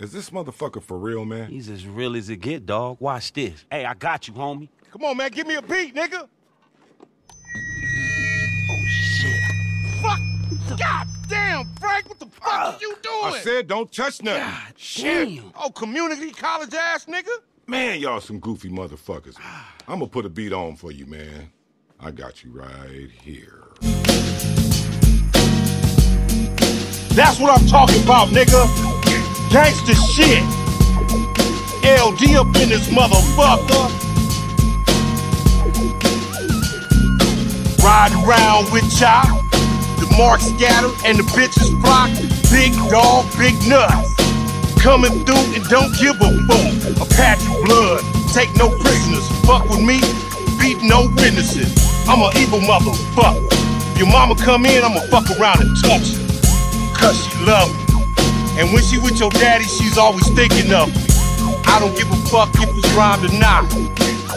Is this motherfucker for real, man? He's as real as it get, dog. Watch this. Hey, I got you, homie. Come on, man. Give me a beat, nigga. Oh, shit. Fuck. God damn, Frank. What the fuck are you doing? I said don't touch nothing. God shit. Damn. Oh, community college ass nigga? Man, y'all some goofy motherfuckers. I'm gonna put a beat on for you, man. I got you right here. That's what I'm talking about, nigga. Gangsta shit. LD up in this motherfucker. Riding around with y'all. The marks scattered and the bitches block. Big dog, big nuts. Coming through and don't give a fuck. Apache blood. Take no prisoners. Fuck with me. Beat no witnesses. I'm an evil motherfucker. If your mama come in, I'ma fuck around and touch her. Cause she love me. And when she with your daddy, she's always thinking of me. I don't give a fuck if it's rhymed or not.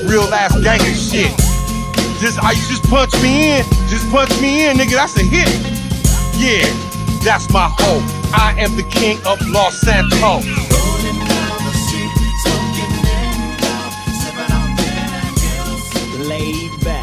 Real ass gangster shit. You just punch me in. Just punch me in, nigga. That's a hit. Yeah, that's my hoe. I am the king of Los Santos. Laid back.